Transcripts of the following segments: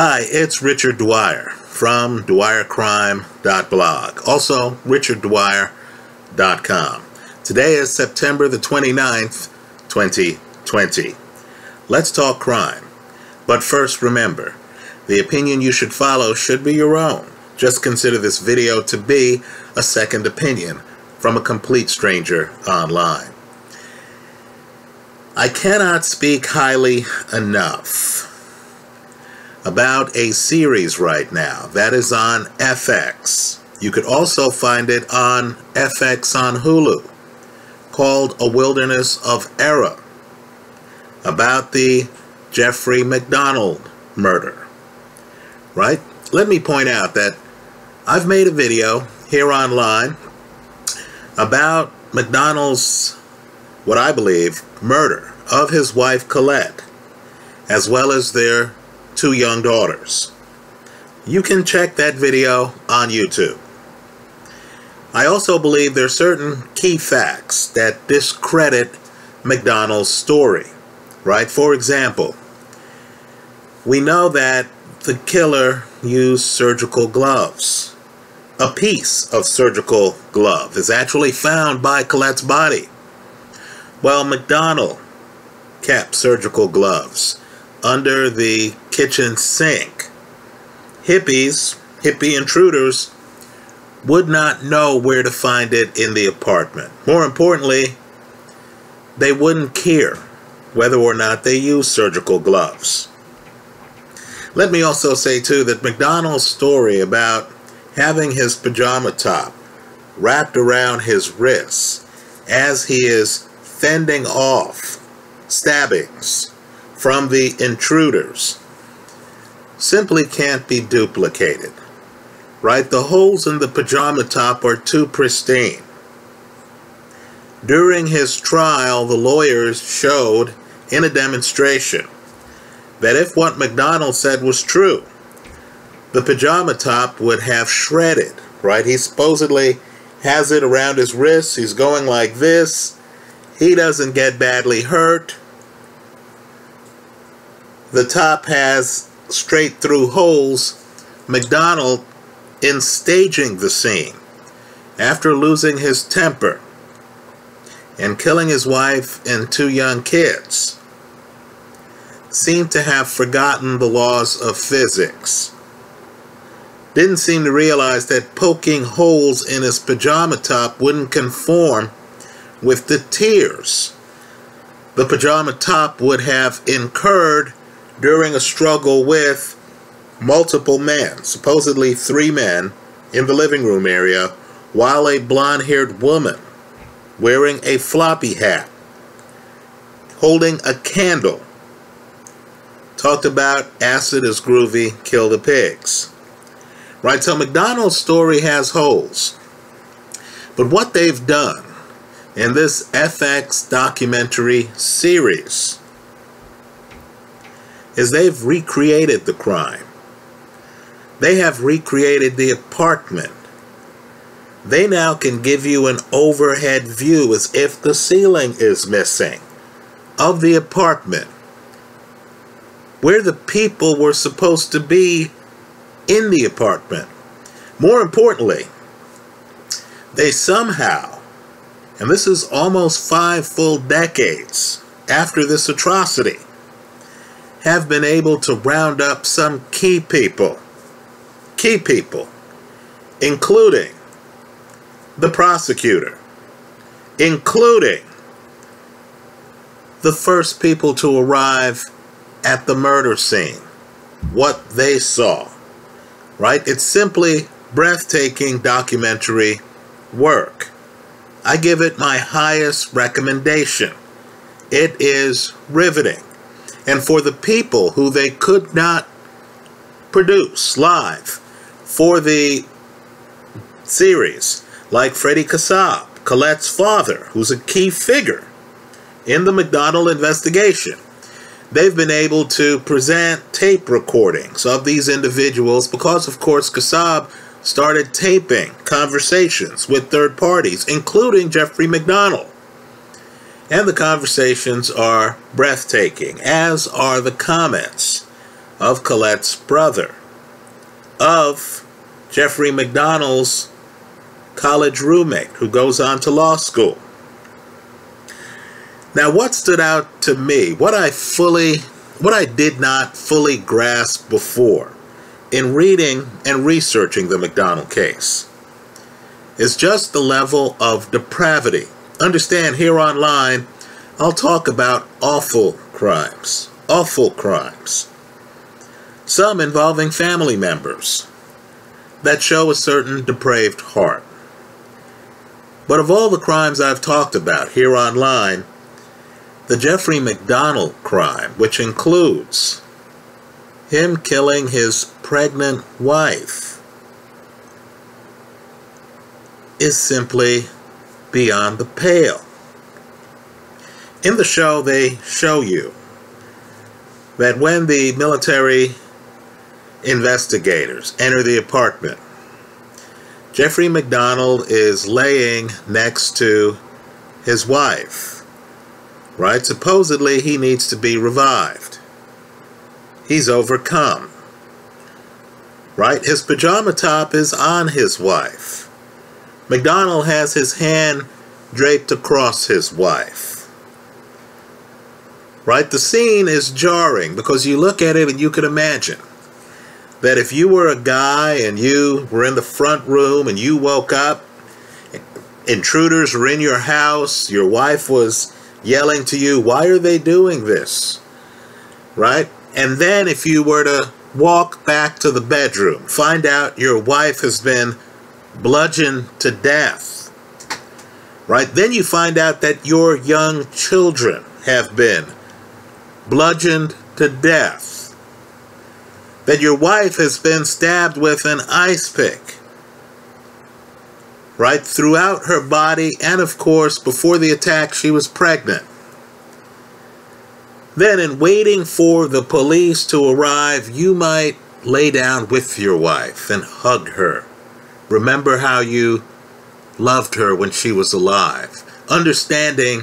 Hi, it's Richard Dwyer from DwyerCrime.blog, also RichardDwyer.com. Today is September the 29th, 2020. Let's talk crime. But first, remember, the opinion you should follow should be your own. Just consider this video to be a second opinion from a complete stranger online. I cannot speak highly enough about a series right now that is on FX. You could also find it on FX on Hulu, called A Wilderness of Error, about the Jeffrey MacDonald murder, right? Let me point out that I've made a video here online about MacDonald's, what I believe, murder of his wife Colette, as well as their two young daughters. You can check that video on YouTube. I also believe there are certain key facts that discredit MacDonald's story, right? For example, we know that the killer used surgical gloves. A piece of surgical glove is actually found by Colette's body. Well, MacDonald kept surgical gloves under the kitchen sink. Hippie intruders would not know where to find it in the apartment. More importantly, they wouldn't care whether or not they used surgical gloves. Let me also say too that MacDonald's story about having his pajama top wrapped around his wrists as he is fending off stabbings from the intruders simply can't be duplicated, right? The holes in the pajama top are too pristine. During his trial, the lawyers showed in a demonstration that if what MacDonald said was true, the pajama top would have shredded, right? He supposedly has it around his wrists. He's going like this. He doesn't get badly hurt. The top has straight through holes. MacDonald, in staging the scene, after losing his temper and killing his wife and two young kids, seemed to have forgotten the laws of physics. Didn't seem to realize that poking holes in his pajama top wouldn't conform with the tears the pajama top would have incurred during a struggle with multiple men, supposedly three men, in the living room area, while a blonde-haired woman wearing a floppy hat, holding a candle, talked about acid is groovy, kill the pigs. Right, so MacDonald's story has holes. But what they've done in this FX documentary series is they've recreated the crime. They have recreated the apartment. They now can give you an overhead view, as if the ceiling is missing, of the apartment where the people were supposed to be in the apartment. More importantly, they somehow, and this is almost 5 full decades after this atrocity, have been able to round up some key people, including the prosecutor, including the first people to arrive at the murder scene, what they saw, right? It's simply breathtaking documentary work. I give it my highest recommendation. It is riveting. And for the people who they could not produce live for the series, like Freddie Kassab, Colette's father, who's a key figure in the MacDonald investigation, they've been able to present tape recordings of these individuals because, of course, Kassab started taping conversations with third parties, including Jeffrey MacDonald. And the conversations are breathtaking, as are the comments of Colette's brother, of Jeffrey MacDonald's college roommate who goes on to law school. Now, what stood out to me, what I did not fully grasp before in reading and researching the MacDonald case, is just the level of depravity. Understand, here online, I'll talk about awful crimes, some involving family members, that show a certain depraved heart. But of all the crimes I've talked about here online, the Jeffrey MacDonald crime, which includes him killing his pregnant wife, is simply beyond the pale. In the show, they show you that when the military investigators enter the apartment, Jeffrey MacDonald is laying next to his wife. Right? Supposedly he needs to be revived. He's overcome. Right? His pajama top is on his wife. MacDonald has his hand draped across his wife. Right? The scene is jarring because you look at it and you can imagine that if you were a guy and you were in the front room and you woke up, intruders were in your house, your wife was yelling to you, why are they doing this? Right? And then if you were to walk back to the bedroom, find out your wife has been bludgeoned to death. Right? Then you find out that your young children have been bludgeoned to death. That your wife has been stabbed with an ice pick. Right, throughout her body, and of course, before the attack, she was pregnant. Then, in waiting for the police to arrive, you might lay down with your wife and hug her. Remember how you loved her when she was alive, understanding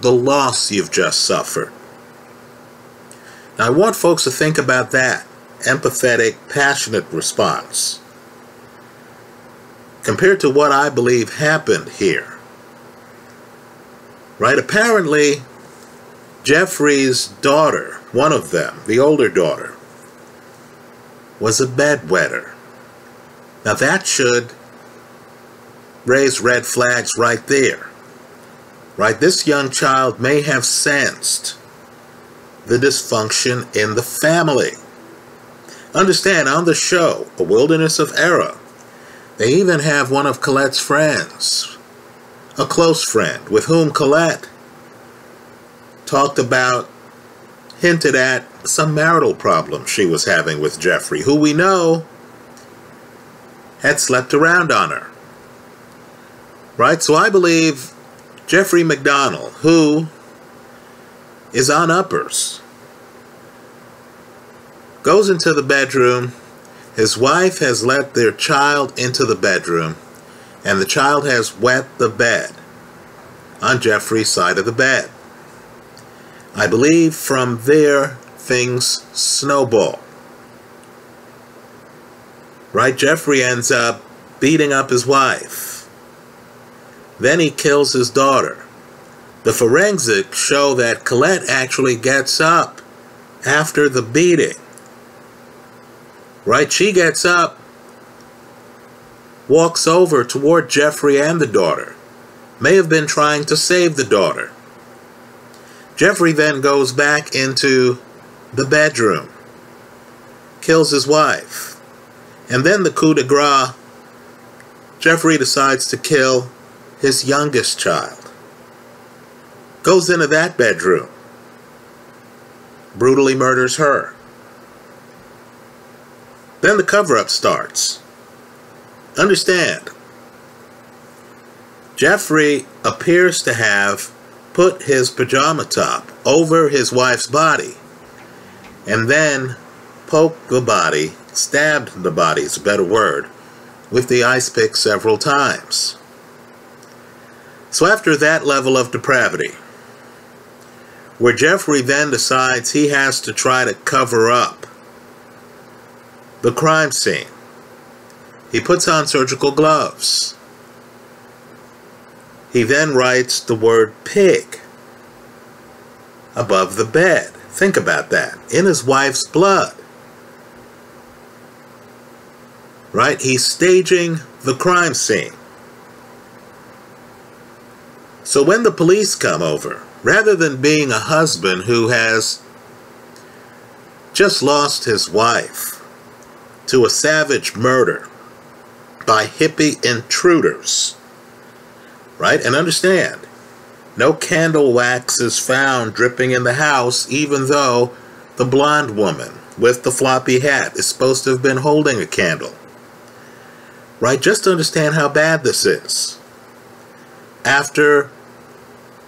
the loss you've just suffered. Now, I want folks to think about that empathetic, passionate response, compared to what I believe happened here. Right? Apparently, Jeffrey's daughter, one of them, the older daughter, was a bedwetter. Now that should raise red flags right there. Right? This young child may have sensed the dysfunction in the family. Understand, on the show, A Wilderness of Error, they even have one of Colette's friends, a close friend, with whom Colette talked about, hinted at some marital problem she was having with Jeffrey, who we know had slept around on her. Right? So I believe Jeffrey MacDonald, who is on uppers, goes into the bedroom. His wife has let their child into the bedroom, and the child has wet the bed on Jeffrey's side of the bed. I believe from there, things snowball. Right? Jeffrey ends up beating up his wife. Then he kills his daughter. The forensics show that Colette actually gets up after the beating. Right? She gets up, walks over toward Jeffrey and the daughter. May have been trying to save the daughter. Jeffrey then goes back into the bedroom, kills his wife. And then the coup de grace, Jeffrey decides to kill his youngest child. Goes into that bedroom, brutally murders her. Then the cover-up starts. Understand, Jeffrey appears to have put his pajama top over his wife's body and then poked the body, stabbed the body is a better word, with the ice pick several times. So after that level of depravity, where Jeffrey then decides he has to try to cover up The crime scene. He puts on surgical gloves. He then writes the word pig above the bed. Think about that. In his wife's blood. Right? He's staging the crime scene. So when the police come over, rather than being a husband who has just lost his wife to a savage murder by hippie intruders, right? And understand, no candle wax is found dripping in the house, even though the blonde woman with the floppy hat is supposed to have been holding a candle, right? Just to understand how bad this is. After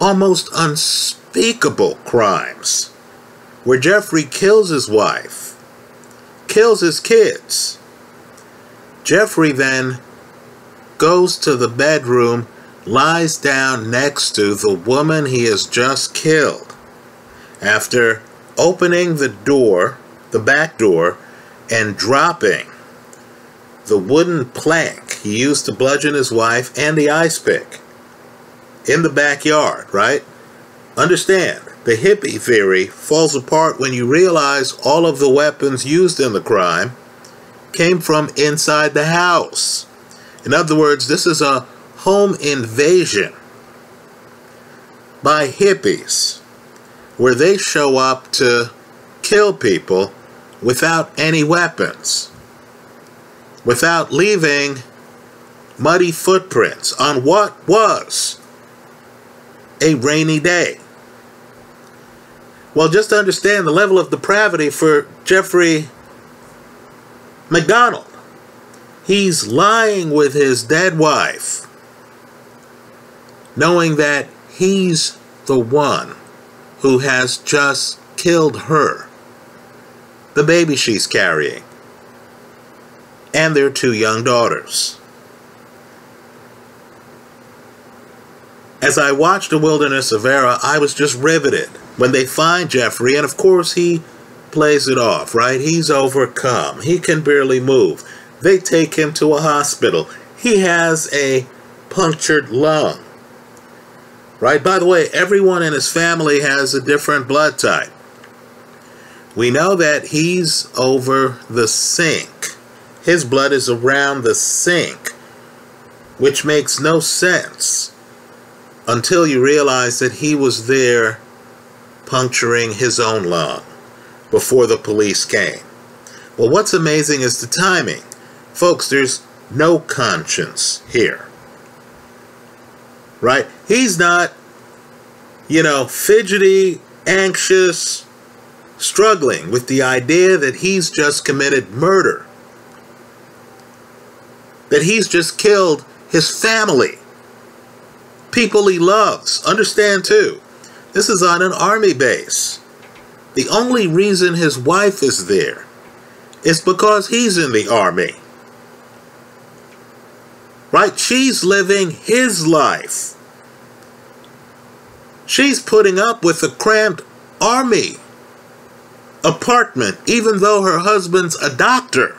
almost unspeakable crimes, where Jeffrey kills his wife, kills his kids, Jeffrey then goes to the bedroom, lies down next to the woman he has just killed, after opening the door, the back door, and dropping the wooden plank he used to bludgeon his wife and the ice pick in the backyard, right? Understand, the hippie theory falls apart when you realize all of the weapons used in the crime came from inside the house. In other words, this is a home invasion by hippies where they show up to kill people without any weapons, without leaving muddy footprints on what was a rainy day. Well, just to understand the level of depravity for Jeffrey MacDonald, he's lying with his dead wife, knowing that he's the one who has just killed her, the baby she's carrying, and their 2 young daughters. As I watched A Wilderness of Error, I was just riveted when they find Jeffrey, and of course he plays it off, right? He's overcome. He can barely move. They take him to a hospital. He has a punctured lung, right? By the way, everyone in his family has a different blood type. We know that he's over the sink. His blood is around the sink, which makes no sense, until you realize that he was there puncturing his own lung before the police came. Well, what's amazing is the timing. Folks, there's no conscience here, right? He's not, you know, fidgety, anxious, struggling with the idea that he's just committed murder, that he's just killed his family, people he loves. Understand too, this is on an army base. The only reason his wife is there is because he's in the army, right? She's living his life. She's putting up with the cramped army apartment, even though her husband's a doctor,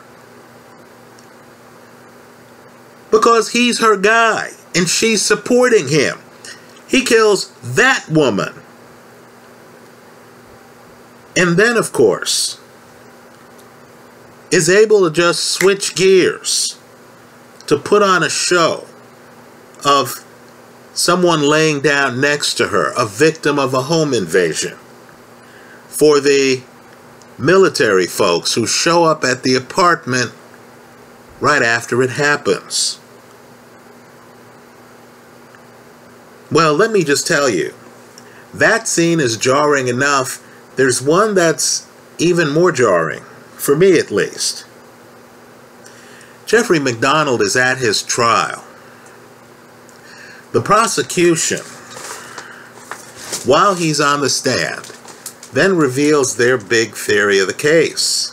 because he's her guy and she's supporting him. He kills that woman. And then, of course, is able to just switch gears to put on a show of someone laying down next to her, a victim of a home invasion, for the military folks who show up at the apartment right after it happens. Well, let me just tell you, that scene is jarring enough. There's one that's even more jarring, for me at least. Jeffrey MacDonald is at his trial. The prosecution, while he's on the stand, then reveals their big theory of the case,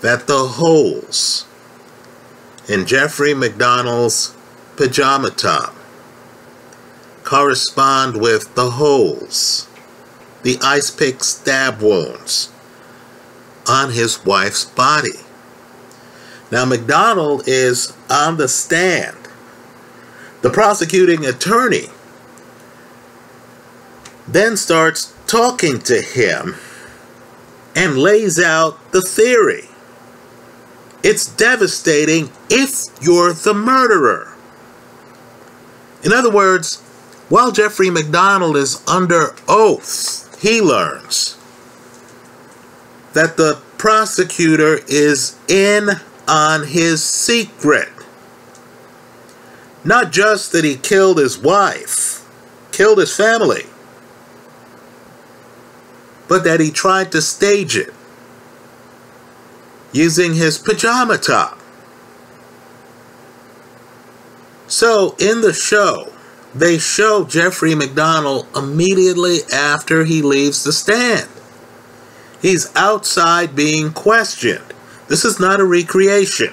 that the holes in Jeffrey MacDonald's pajama top correspond with the holes, the ice pick stab wounds, on his wife's body. Now, MacDonald is on the stand. The prosecuting attorney then starts talking to him and lays out the theory. It's devastating if you're the murderer. In other words, while Jeffrey MacDonald is under oath, he learns that the prosecutor is in on his secret. Not just that he killed his wife, killed his family, but that he tried to stage it using his pajama top. So in the show, they show Jeffrey MacDonald immediately after he leaves the stand. He's outside being questioned. This is not a recreation.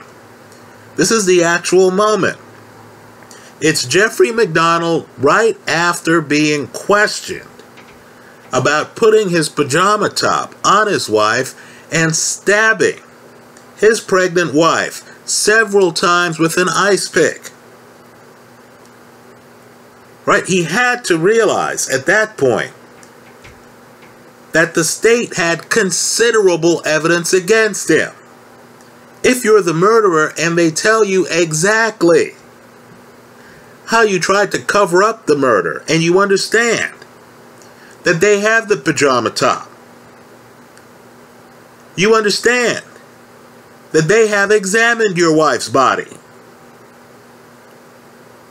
This is the actual moment. It's Jeffrey MacDonald right after being questioned about putting his pajama top on his wife and stabbing his pregnant wife several times with an ice pick. Right? He had to realize at that point that the state had considerable evidence against him. If you're the murderer and they tell you exactly how you tried to cover up the murder, and you understand that they have the pajama top, you understand that they have examined your wife's body.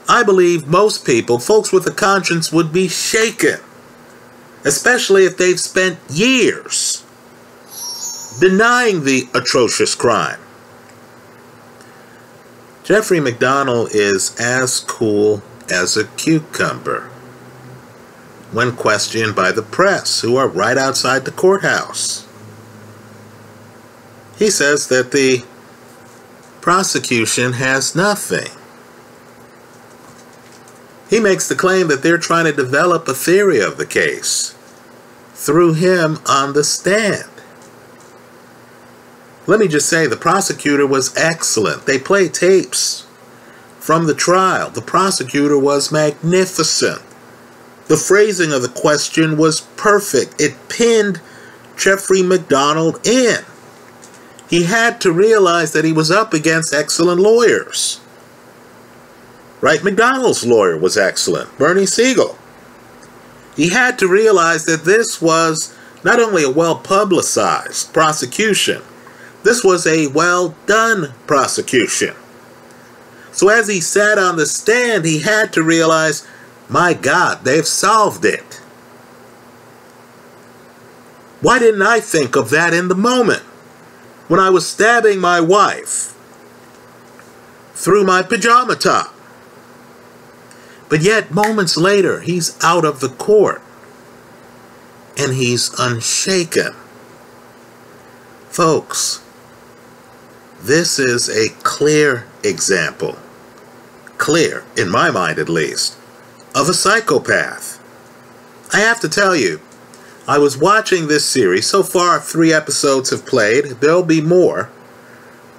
I believe most people, folks with a conscience, would be shaken, especially if they've spent years denying the atrocious crime. Jeffrey MacDonald is as cool as a cucumber when questioned by the press, who are right outside the courthouse. He says that the prosecution has nothing. He makes the claim that they're trying to develop a theory of the case through him on the stand. Let me just say, the prosecutor was excellent. They played tapes from the trial. The prosecutor was magnificent. The phrasing of the question was perfect. It pinned Jeffrey MacDonald in. He had to realize that he was up against excellent lawyers. Right? MacDonald's lawyer was excellent, Bernie Segal. He had to realize that this was not only a well-publicized prosecution, this was a well-done prosecution. So as he sat on the stand, he had to realize, my God, they've solved it. Why didn't I think of that in the moment when I was stabbing my wife through my pajama top? But yet, moments later, he's out of the court, and he's unshaken. Folks, this is a clear example, clear, in my mind at least, of a psychopath. I have to tell you, I was watching this series. So far, 3 episodes have played. There'll be more,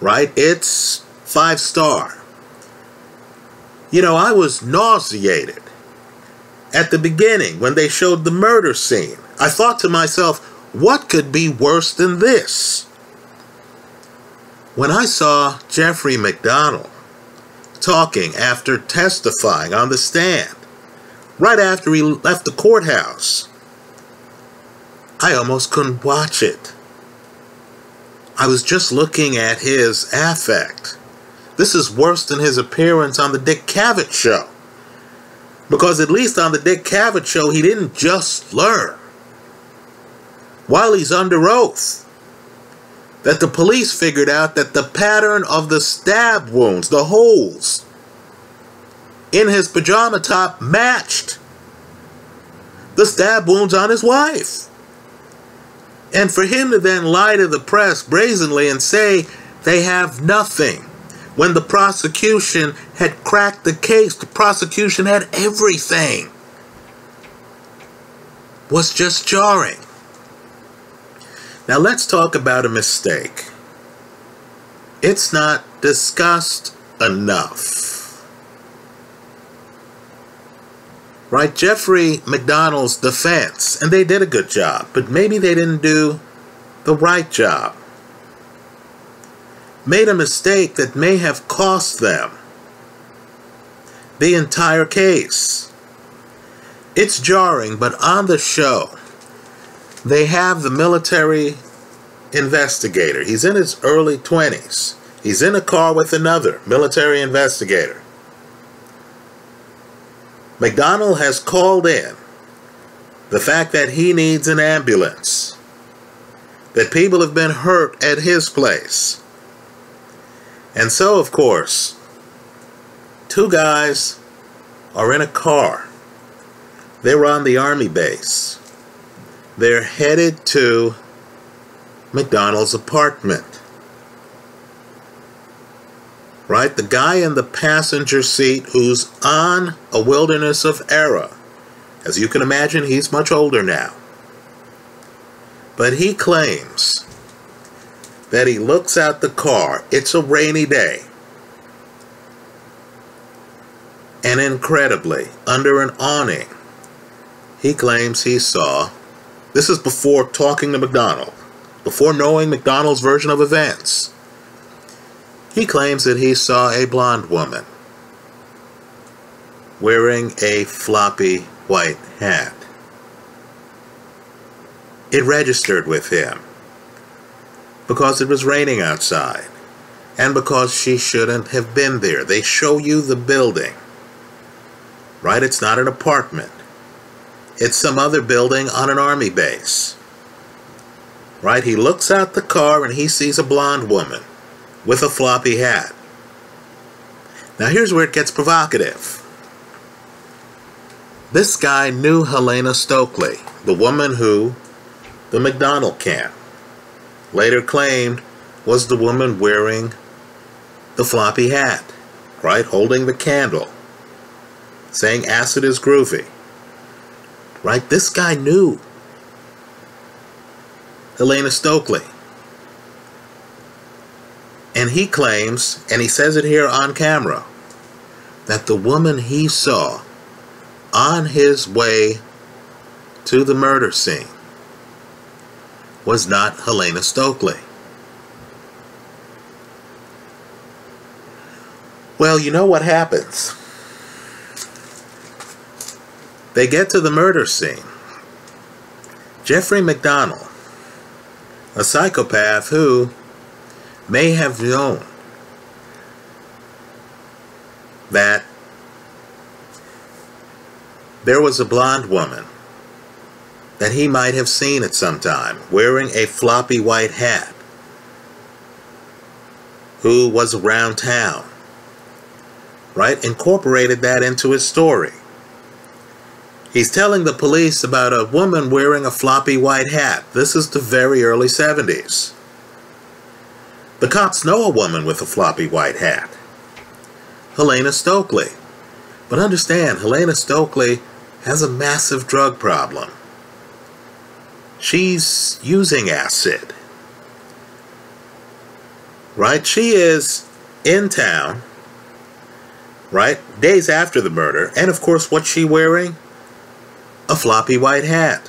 right? It's 5-star. You know, I was nauseated at the beginning when they showed the murder scene. I thought to myself, what could be worse than this? When I saw Jeffrey MacDonald talking after testifying on the stand, right after he left the courthouse, I almost couldn't watch it. I was just looking at his affect. This is worse than his appearance on the Dick Cavett show. Because at least on the Dick Cavett show, he didn't just learn, while he's under oath, that the police figured out that the pattern of the stab wounds, the holes in his pajama top, matched the stab wounds on his wife. And for him to then lie to the press brazenly and say they have nothing, when the prosecution had cracked the case, the prosecution had everything, was just jarring. Now let's talk about a mistake It's not discussed enough. Right? Jeffrey MacDonald's defense, and they did a good job, but maybe they didn't do the right job, made a mistake that may have cost them the entire case. It's jarring, but on the show, they have the military investigator. He's in his early 20s. He's in a car with another military investigator. MacDonald has called in the fact that he needs an ambulance, that people have been hurt at his place. And so, of course, two guys are in a car. They were on the army base. They're headed to MacDonald's apartment. Right? The guy in the passenger seat who's on A Wilderness of Error. As you can imagine, he's much older now. But he claims that he looks out the car. It's a rainy day. And incredibly, under an awning, he claims he saw, this is before talking to MacDonald, before knowing MacDonald's version of events, he claims that he saw a blonde woman wearing a floppy white hat. It registered with him because it was raining outside and because she shouldn't have been there. They show you the building, right? It's not an apartment. It's some other building on an army base. Right? He looks out the car and he sees a blonde woman with a floppy hat. Now here's where it gets provocative. This guy knew Helena Stoeckley, the woman who the MacDonald camp later claimed was the woman wearing the floppy hat, right? Holding the candle, saying acid is groovy. Right? This guy knew Helena Stoeckley. And he claims, and he says it here on camera, that the woman he saw on his way to the murder scene was not Helena Stoeckley. Well, you know what happens. They get to the murder scene. Jeffrey MacDonald, a psychopath who may have known that there was a blonde woman that he might have seen at some time wearing a floppy white hat, who was around town, right? Incorporated that into his story. He's telling the police about a woman wearing a floppy white hat. This is the very early 70s. The cops know a woman with a floppy white hat, Helena Stoeckley. But understand, Helena Stoeckley has a massive drug problem. She's using acid. Right? She is in town, right? Days after the murder. And of course, what's she wearing? A floppy white hat.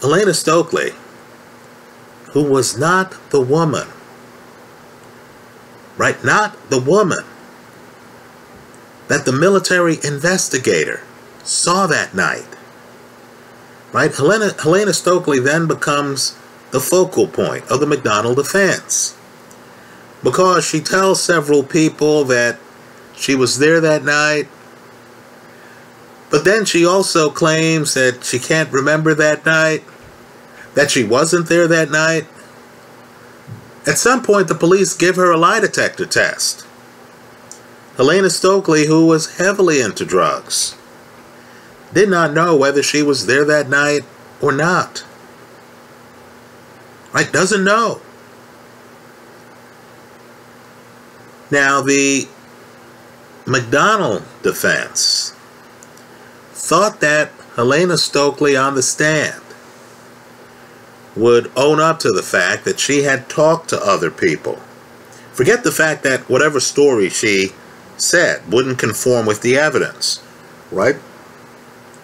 Helena Stoeckley, who was not the woman, right? Not the woman that the military investigator saw that night, right? Helena Stoeckley then becomes the focal point of the MacDonald defense because she tells several people that she was there that night. But then she also claims that she can't remember that night, that she wasn't there that night. At some point, the police give her a lie detector test. Helena Stoeckley, who was heavily into drugs, did not know whether she was there that night or not. Right? Doesn't know. Now, the MacDonald defense thought that Helena Stoeckley on the stand would own up to the fact that she had talked to other people. Forget the fact that whatever story she said wouldn't conform with the evidence, right?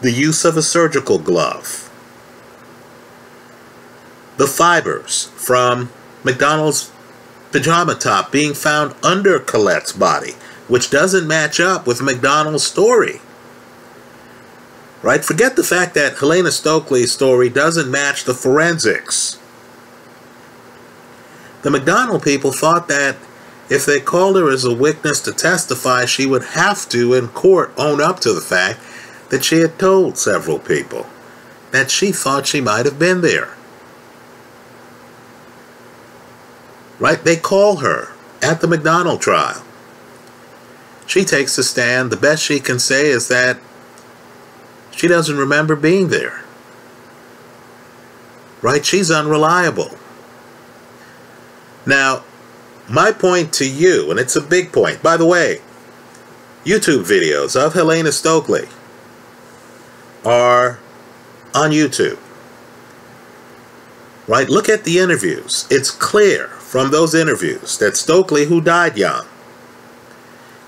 The use of a surgical glove. The fibers from MacDonald's pajama top being found under Colette's body, which doesn't match up with MacDonald's story. Right? Forget the fact that Helena Stoeckley's story doesn't match the forensics. The MacDonald people thought that if they called her as a witness to testify, she would have to, in court, own up to the fact that she had told several people that she thought she might have been there. Right? They call her at the MacDonald trial. She takes the stand. The best she can say is that she doesn't remember being there. Right? She's unreliable. Now, my point to you, and it's a big point, by the way, YouTube videos of Helena Stoeckley are on YouTube. Right? Look at the interviews. It's clear from those interviews that Stoeckley, who died young,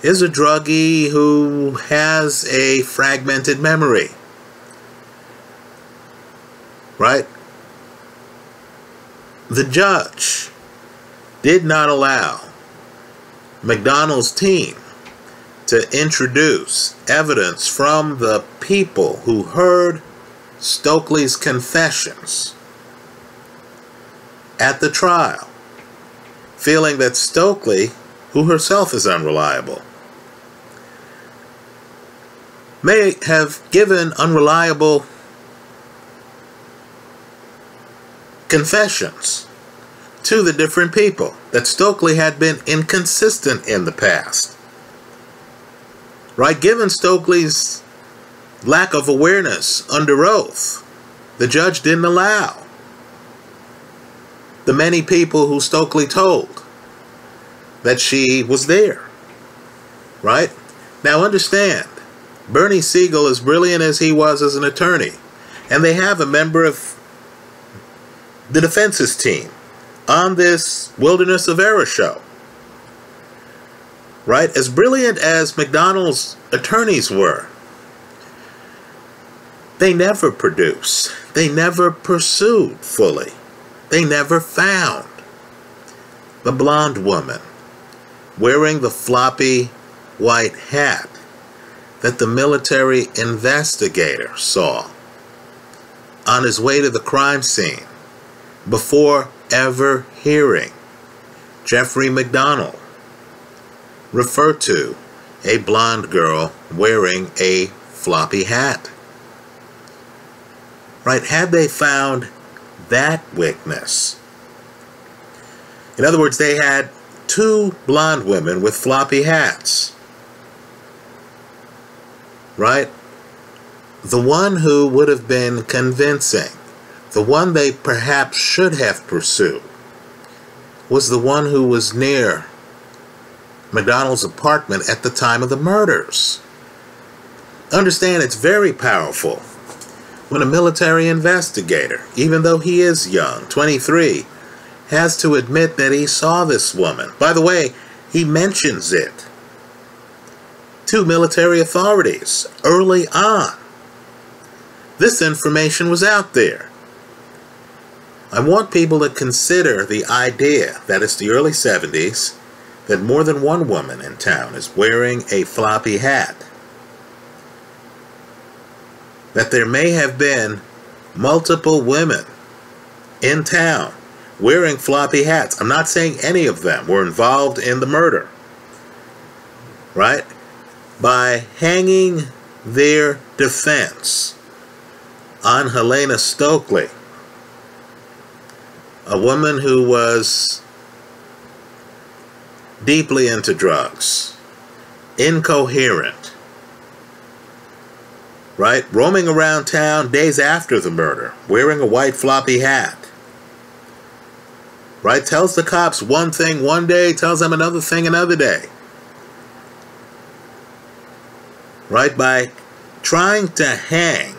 is a druggie who has a fragmented memory. Right? The judge did not allow MacDonald's team to introduce evidence from the people who heard Stoeckley's confessions at the trial, feeling that Stoeckley, who herself is unreliable, may have given unreliable confessions to the different people, that Stoeckley had been inconsistent in the past. Right? Given Stoeckley's lack of awareness under oath, the judge didn't allow the many people who Stoeckley told that she was there. Right? Now understand, Bernie Segal, as brilliant as he was as an attorney, and they have a member of the defense's team on this Wilderness of Error show. Right? As brilliant as MacDonald's attorneys were, they never produced, they never pursued fully, they never found the blonde woman wearing the floppy white hat that the military investigator saw on his way to the crime scene before ever hearing Jeffrey MacDonald refer to a blonde girl wearing a floppy hat. Right? Had they found that witness, in other words, they had two blonde women with floppy hats. Right? The one who would have been convincing, the one they perhaps should have pursued, was the one who was near MacDonald's apartment at the time of the murders. Understand, it's very powerful when a military investigator, even though he is young, 23, has to admit that he saw this woman. By the way, he mentions it to military authorities early on. This information was out there. I want people to consider the idea that it's the early 70s, that more than one woman in town is wearing a floppy hat. That there may have been multiple women in town wearing floppy hats. I'm not saying any of them were involved in the murder. Right? By hanging their defense on Helena Stoeckley, a woman who was deeply into drugs, incoherent, right? Roaming around town days after the murder, wearing a white floppy hat, right? Tells the cops one thing one day, tells them another thing another day, right? By trying to hang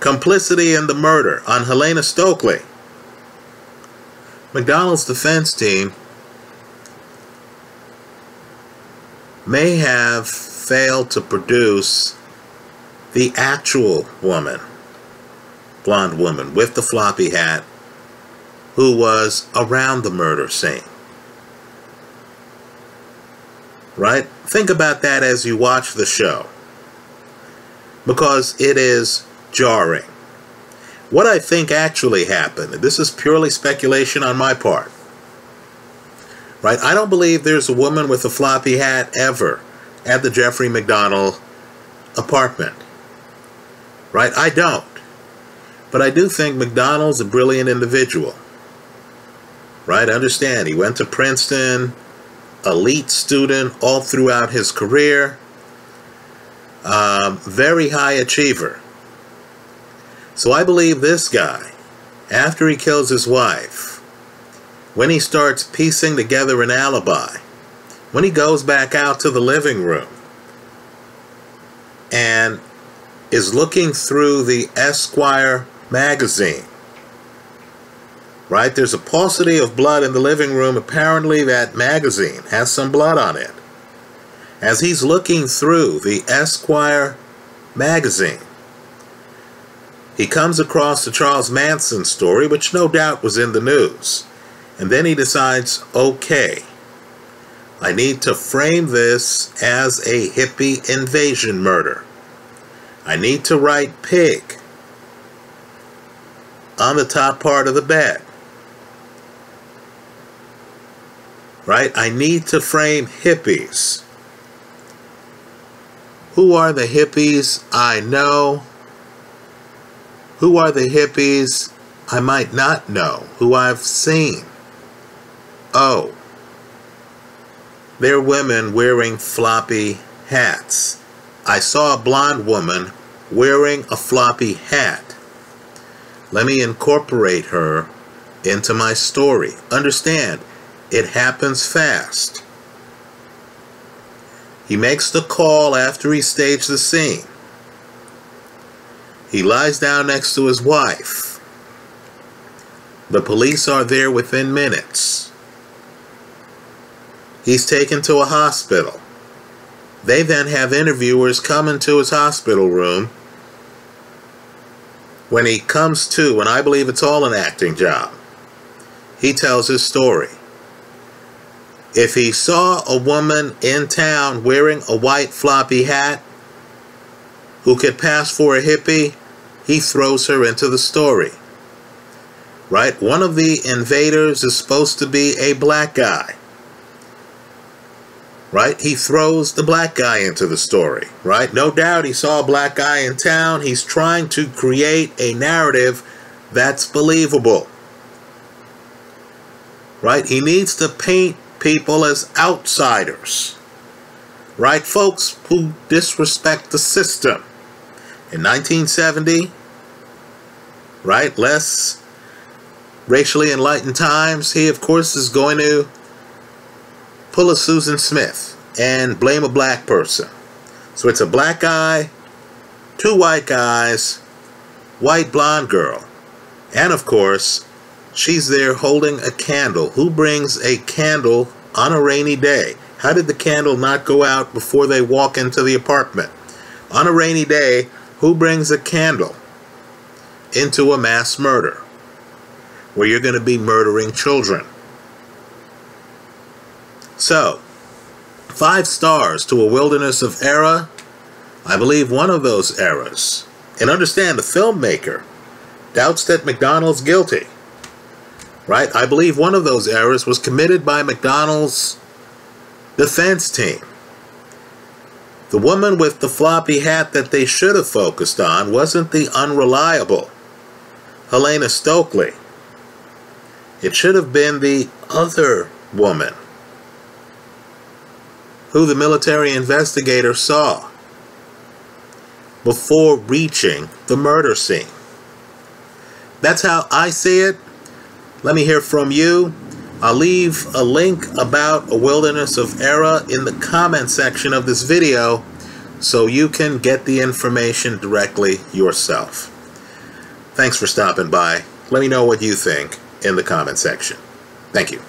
complicity in the murder on Helena Stoeckley. MacDonald's defense team may have failed to produce the actual woman, blonde woman with the floppy hat, who was around the murder scene. Right? Think about that as you watch the show, because it is jarring. What I think actually happened, and this is purely speculation on my part, right? I don't believe there's a woman with a floppy hat ever at the Jeffrey MacDonald apartment, right? I don't. But I do think MacDonald's a brilliant individual, right? I understand he went to Princeton, elite student all throughout his career, very high achiever. So I believe this guy, after he kills his wife, when he starts piecing together an alibi, when he goes back out to the living room and is looking through the Esquire magazine, right? There's a paucity of blood in the living room. Apparently that magazine has some blood on it. As he's looking through the Esquire magazine, he comes across the Charles Manson story, which no doubt was in the news. And then he decides, okay, I need to frame this as a hippie invasion murder. I need to write pig on the top part of the bed. Right? I need to frame hippies. Who are the hippies I know? Who are the hippies I might not know, who I've seen? Oh, they're women wearing floppy hats. I saw a blonde woman wearing a floppy hat. Let me incorporate her into my story. Understand, it happens fast. He makes the call after he staged the scene. He lies down next to his wife. The police are there within minutes. He's taken to a hospital. They then have interviewers come into his hospital room. When he comes to, and I believe it's all an acting job, he tells his story. If he saw a woman in town wearing a white floppy hat who could pass for a hippie, he throws her into the story. Right? One of the invaders is supposed to be a black guy. Right? He throws the black guy into the story, right? No doubt he saw a black guy in town. He's trying to create a narrative that's believable, right? He needs to paint people as outsiders, right? Folks who disrespect the system. In 1970, right? Less racially enlightened times, he, of course, is going to pull a Susan Smith and blame a black person. So it's a black guy, two white guys, white blonde girl, and of course she's there holding a candle. Who brings a candle on a rainy day? How did the candle not go out before they walk into the apartment? On a rainy day, who brings a candle into a mass murder where you're going to be murdering children? So, 5 stars to A Wilderness of Error. I believe one of those errors. And understand, the filmmaker doubts that MacDonald's guilty. Right? I believe one of those errors was committed by MacDonald's defense team. The woman with the floppy hat that they should have focused on wasn't the unreliable Helena Stoeckley. It should have been the other woman who the military investigator saw before reaching the murder scene. That's how I see it. Let me hear from you. I'll leave a link about A Wilderness of Error in the comment section of this video so you can get the information directly yourself. Thanks for stopping by. Let me know what you think in the comment section. Thank you.